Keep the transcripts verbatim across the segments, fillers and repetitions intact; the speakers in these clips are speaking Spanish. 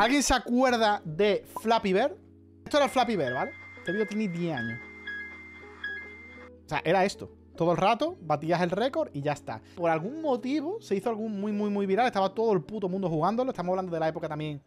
¿Alguien se acuerda de Flappy Bird? Esto era Flappy Bird, ¿vale? Este vídeo tiene diez años. O sea, era esto. Todo el rato, batías el récord y ya está. Por algún motivo se hizo algo muy, muy, muy viral. Estaba todo el puto mundo jugándolo. Estamos hablando de la época también.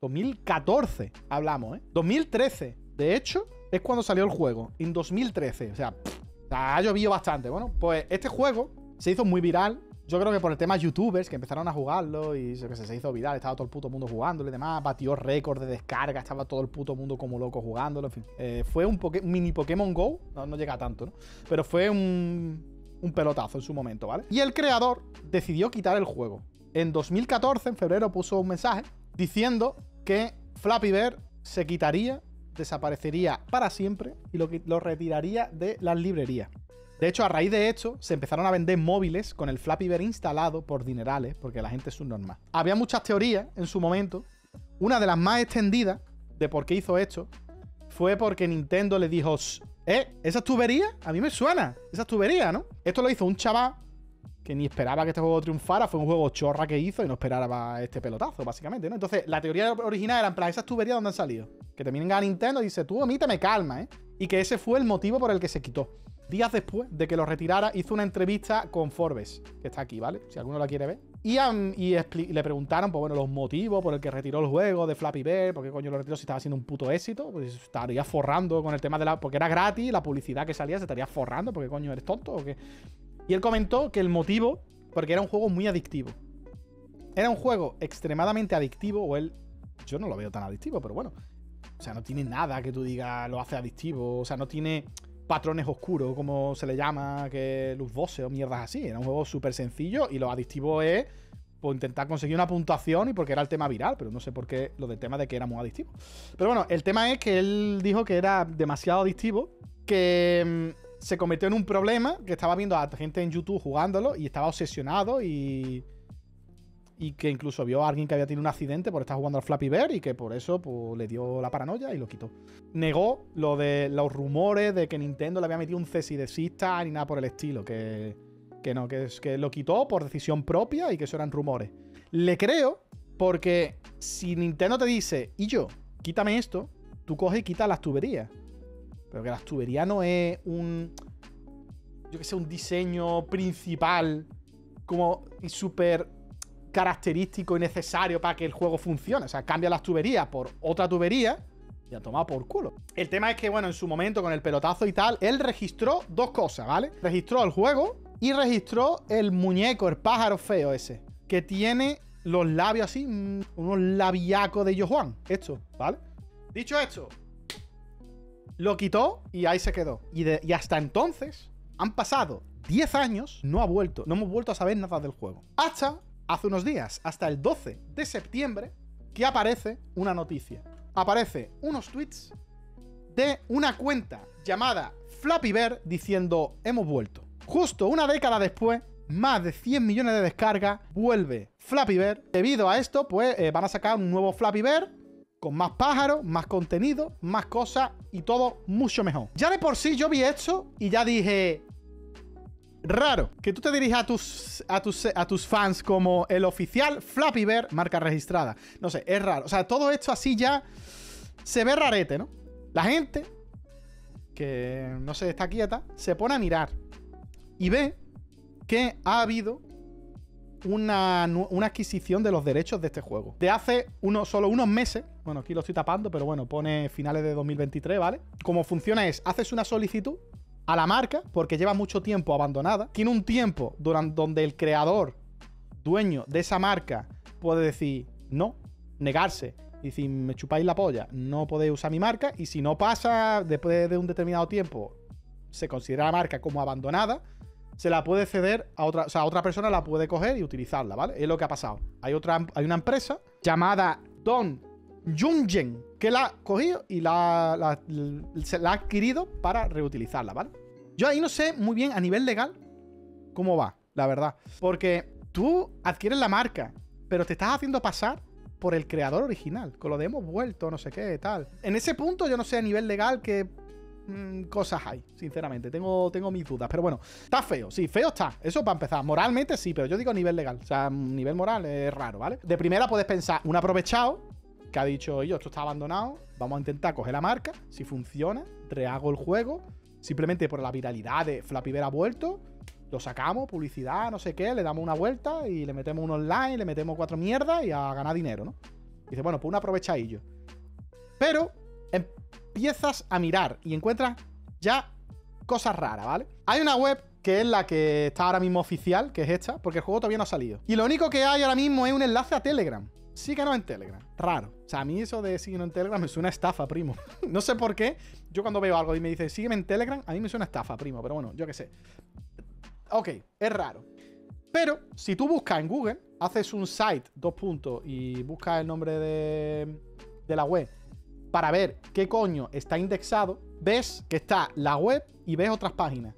dos mil catorce hablamos, ¿eh? dos mil trece, de hecho, es cuando salió el juego. En dos mil trece, o sea, pff, ha llovido bastante. Bueno, pues este juego se hizo muy viral. Yo creo que por el tema youtubers que empezaron a jugarlo y yo qué sé, se hizo viral, estaba todo el puto mundo jugándolo y demás, batió récord de descarga, estaba todo el puto mundo como loco jugándolo, en fin. Eh, fue un poke, mini Pokémon Go, no, no llega a tanto, ¿no? Pero fue un, un pelotazo en su momento, ¿vale? Y el creador decidió quitar el juego. En dos mil catorce, en febrero, puso un mensaje diciendo que Flappy Bird se quitaría, desaparecería para siempre y lo, lo retiraría de las librerías. De hecho, a raíz de esto, se empezaron a vender móviles con el Flappy Bird instalado por dinerales, porque la gente es subnormal. Había muchas teorías en su momento. Una de las más extendidas de por qué hizo esto fue porque Nintendo le dijo: eh, ¿esas tuberías? A mí me suena. Esas tuberías, ¿no? Esto lo hizo un chaval que ni esperaba que este juego triunfara. Fue un juego chorra que hizo y no esperaba este pelotazo, básicamente, ¿no? Entonces, la teoría original era en plan, ¿esas tuberías dónde han salido? Que te vienen a Nintendo y dice, tú a mí te me calma, ¿eh? Y que ese fue el motivo por el que se quitó. Días después de que lo retirara, hizo una entrevista con Forbes, que está aquí, ¿vale? Si alguno la quiere ver. Y, um, y, y le preguntaron, pues bueno, los motivos por el que retiró el juego de Flappy Bird, por qué coño lo retiró si estaba siendo un puto éxito, pues estaría forrando con el tema de la... Porque era gratis, la publicidad que salía se estaría forrando, porque coño, ¿eres tonto o qué? Y él comentó que el motivo, porque era un juego muy adictivo. Era un juego extremadamente adictivo, o él... Yo no lo veo tan adictivo, pero bueno. O sea, no tiene nada que tú digas lo hace adictivo, o sea, no tiene... patrones oscuros, como se le llama, que luz voces o mierdas así. Era un juego súper sencillo y lo adictivo es pues, intentar conseguir una puntuación y porque era el tema viral, pero no sé por qué lo del tema de que era muy adictivo. Pero bueno, el tema es que él dijo que era demasiado adictivo, que mmm, se convirtió en un problema, que estaba viendo a gente en YouTube jugándolo y estaba obsesionado y... y que incluso vio a alguien que había tenido un accidente por estar jugando al Flappy Bird y que por eso pues, le dio la paranoia y lo quitó. Negó lo de los rumores de que Nintendo le había metido un cease y desista ni nada por el estilo, que, que no, que, que lo quitó por decisión propia y que eso eran rumores. Le creo porque si Nintendo te dice, y yo, quítame esto, tú coges y quitas las tuberías. Pero que las tuberías no es un, yo qué sé, un diseño principal como y súper... característico y necesario para que el juego funcione. O sea, cambia las tuberías por otra tubería y ha tomado por culo. El tema es que, bueno, en su momento, con el pelotazo y tal, él registró dos cosas, ¿vale? Registró el juego y registró el muñeco, el pájaro feo ese, que tiene los labios así, unos labiacos de Yojuan. Esto, ¿vale? Dicho esto, lo quitó y ahí se quedó. Y, de, y hasta entonces han pasado diez años, no ha vuelto, no hemos vuelto a saber nada del juego. Hasta... hace unos días, hasta el doce de septiembre, que aparece una noticia. Aparece unos tweets de una cuenta llamada Flappy Bird diciendo, hemos vuelto. Justo una década después, más de cien millones de descargas, vuelve Flappy Bird. Debido a esto, pues eh, van a sacar un nuevo Flappy Bird con más pájaros, más contenido, más cosas y todo mucho mejor. Ya de por sí yo vi esto y ya dije... raro que tú te dirijas a tus, a, tus, a tus fans como el oficial Flappy Bird, marca registrada. No sé, es raro. O sea, todo esto así ya se ve rarete, ¿no? La gente que no se está quieta se pone a mirar y ve que ha habido una, una adquisición de los derechos de este juego. De hace uno, solo unos meses, bueno, aquí lo estoy tapando, pero bueno, pone finales de dos mil veintitrés, ¿vale? Como funciona es, haces una solicitud a la marca, porque lleva mucho tiempo abandonada. Tiene un tiempo durante, donde el creador, dueño de esa marca, puede decir no, negarse, y decir, me chupáis la polla, no podéis usar mi marca, y si no pasa, después de un determinado tiempo, se considera la marca como abandonada, se la puede ceder a otra, o sea, otra persona la puede coger y utilizarla, ¿vale? Es lo que ha pasado. Hay, otra, hay una empresa llamada Don Yunjen, que la ha cogido y la, la, la, la ha adquirido para reutilizarla, ¿vale? Yo ahí no sé muy bien a nivel legal cómo va, la verdad. Porque tú adquieres la marca, pero te estás haciendo pasar por el creador original, con lo de hemos vuelto, no sé qué, tal. En ese punto yo no sé a nivel legal qué mmm, cosas hay, sinceramente. Tengo, tengo mis dudas, pero bueno. Está feo, sí, feo está. Eso para empezar. Moralmente sí, pero yo digo a nivel legal. O sea, nivel moral es raro, ¿vale? De primera puedes pensar, un aprovechado... que ha dicho, yo, esto está abandonado, vamos a intentar coger la marca, si funciona, rehago el juego, simplemente por la viralidad de Flappy Bird ha vuelto, lo sacamos, publicidad, no sé qué, le damos una vuelta y le metemos un online, le metemos cuatro mierdas y a ganar dinero, ¿no? Y dice, bueno, pues un aprovechadillo. Pero empiezas a mirar y encuentras ya cosas raras, ¿vale? Hay una web que es la que está ahora mismo oficial, que es esta, porque el juego todavía no ha salido. Y lo único que hay ahora mismo es un enlace a Telegram. Síguenos en Telegram. Raro. O sea, a mí eso de síguenos en Telegram me suena a estafa, primo. No sé por qué. Yo cuando veo algo y me dice sígueme en Telegram, a mí me suena a estafa, primo. Pero bueno, yo qué sé. Ok, es raro. Pero si tú buscas en Google, haces un site, dos puntos, y buscas el nombre de, de la web para ver qué coño está indexado, ves que está la web y ves otras páginas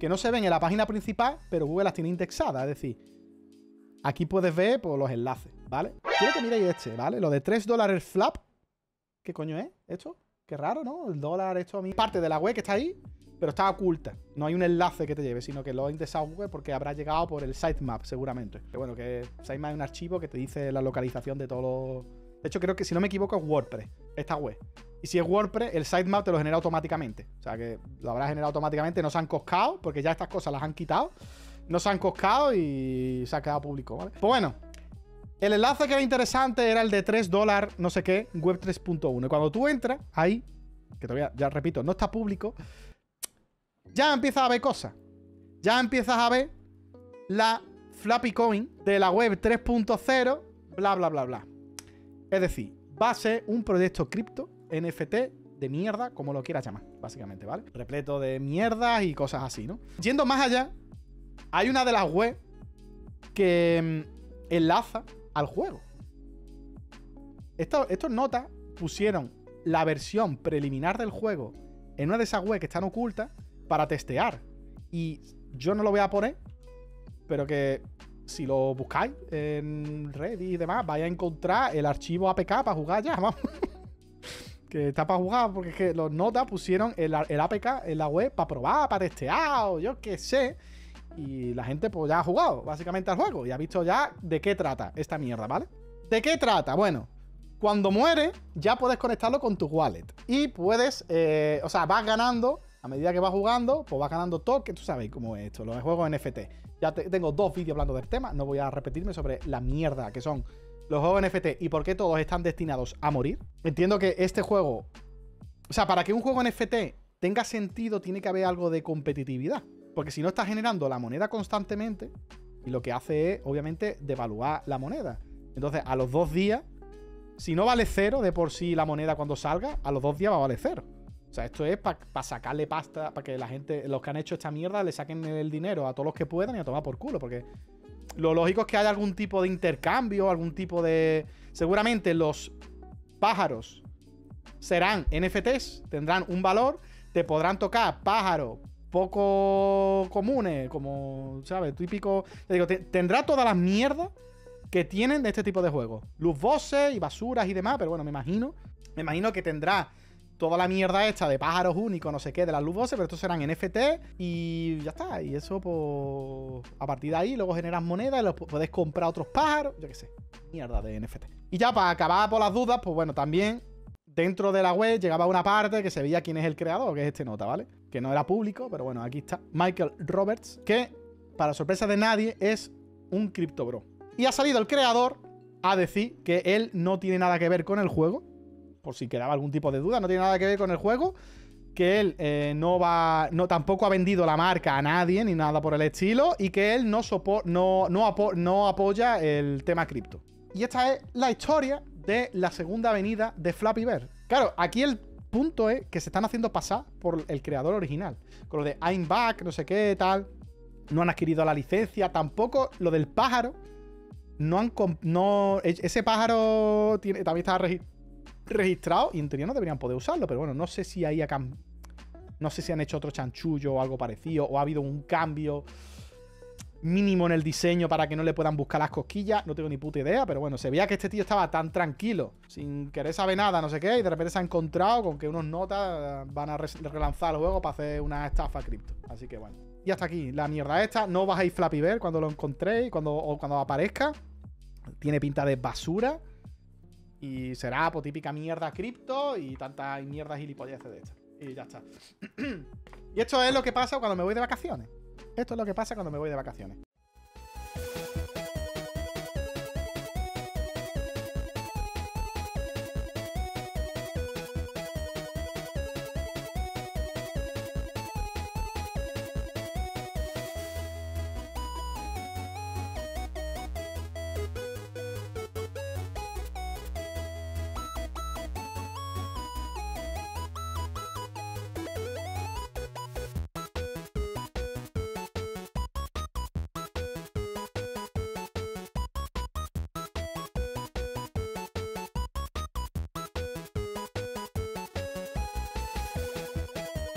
que no se ven en la página principal, pero Google las tiene indexadas. Es decir, aquí puedes ver pues, los enlaces, ¿vale? Quiero que miréis este, ¿vale? Lo de tres dólares flap. ¿Qué coño es esto? Qué raro, ¿no? El dólar, esto a mí. Parte de la web que está ahí, pero está oculta. No hay un enlace que te lleve, sino que lo ha indexado Google porque habrá llegado por el sitemap, seguramente. Pero bueno, que sitemap es un archivo que te dice la localización de todos los... De hecho, creo que, si no me equivoco, es WordPress, esta web. Y si es WordPress, el sitemap te lo genera automáticamente. O sea, que lo habrá generado automáticamente. No se han coscado, porque ya estas cosas las han quitado. No se han coscado y se ha quedado público, ¿vale? Pues bueno, el enlace que era interesante era el de tres dólares, no sé qué, web tres punto uno. Y cuando tú entras ahí, que todavía, ya repito, no está público, ya empiezas a ver cosas. Ya empiezas a ver la Flappy Coin de la web tres punto cero, bla, bla, bla, bla. Es decir, va a ser un proyecto cripto, N F T, de mierda, como lo quieras llamar, básicamente, ¿vale? Repleto de mierdas y cosas así, ¿no? Yendo más allá, hay una de las webs que enlaza al juego. Esto, estos notas pusieron la versión preliminar del juego en una de esas webs que están ocultas para testear. Y yo no lo voy a poner, pero que... si lo buscáis en Reddit y demás, vais a encontrar el archivo A P K para jugar ya, vamos. Que está para jugar, porque es que los notas pusieron el, el A P K en la web para probar, para testear, o yo qué sé. Y la gente pues ya ha jugado básicamente al juego y ha visto ya de qué trata esta mierda, ¿vale? ¿De qué trata? Bueno, cuando mueres ya puedes conectarlo con tu wallet. Y puedes, eh, o sea, vas ganando... A medida que vas jugando, pues vas ganando toques. Tú sabéis cómo es esto, los juegos N F T. Ya te, tengo dos vídeos hablando del tema. No voy a repetirme sobre la mierda que son los juegos N F T y por qué todos están destinados a morir. Entiendo que este juego... O sea, para que un juego N F T tenga sentido, tiene que haber algo de competitividad. Porque si no estás generando la moneda constantemente, y lo que hace es, obviamente, devaluar la moneda. Entonces, a los dos días, si no vale cero de por sí la moneda cuando salga, a los dos días va a valer cero. O sea, esto es para pa sacarle pasta, para que la gente, los que han hecho esta mierda, le saquen el dinero a todos los que puedan y a tomar por culo. Porque lo lógico es que haya algún tipo de intercambio, algún tipo de... Seguramente los pájaros serán N F Ts, tendrán un valor, te podrán tocar pájaros poco comunes, como, ¿sabes? Típico... Te digo, te, tendrá todas las mierdas que tienen de este tipo de juegos. Loot boxes y basuras y demás, pero bueno, me imagino. Me imagino que tendrá... toda la mierda esta de pájaros únicos, no sé qué, de las loot boxes, pero estos serán N F T y ya está. Y eso, pues, a partir de ahí, luego generas monedas y los podés comprar otros pájaros, yo qué sé, mierda de N F T. Y ya para acabar por las dudas, pues bueno, también dentro de la web llegaba una parte que se veía quién es el creador, que es este nota, ¿vale? Que no era público, pero bueno, aquí está Michael Roberts, que, para sorpresa de nadie, es un cripto bro. Y ha salido el creador a decir que él no tiene nada que ver con el juego, por si quedaba algún tipo de duda, no tiene nada que ver con el juego, que él eh, no va, no, tampoco ha vendido la marca a nadie, ni nada por el estilo, y que él no, sopo, no, no, apo, no apoya el tema cripto. Y esta es la historia de la segunda venida de Flappy Bird. Claro, aquí el punto es que se están haciendo pasar por el creador original, con lo de I'm back, no sé qué, tal, no han adquirido la licencia, tampoco lo del pájaro, no han, no, ese pájaro tiene, también está registrado, registrado y en teoría no deberían poder usarlo, pero bueno, no sé si ahí acá, no sé si han hecho otro chanchullo o algo parecido, o ha habido un cambio mínimo en el diseño para que no le puedan buscar las cosquillas, no tengo ni puta idea, pero bueno, se veía que este tío estaba tan tranquilo, sin querer saber nada, no sé qué, y de repente se ha encontrado con que unos notas van a relanzar el juego para hacer una estafa cripto, así que bueno. Y hasta aquí la mierda esta, no bajéis Flappy Bird cuando lo encontréis, cuando, o cuando aparezca, tiene pinta de basura. Y será pues, típica mierda cripto y tantas mierdas gilipolleces de estas. Y ya está. Y esto es lo que pasa cuando me voy de vacaciones. Esto es lo que pasa cuando me voy de vacaciones.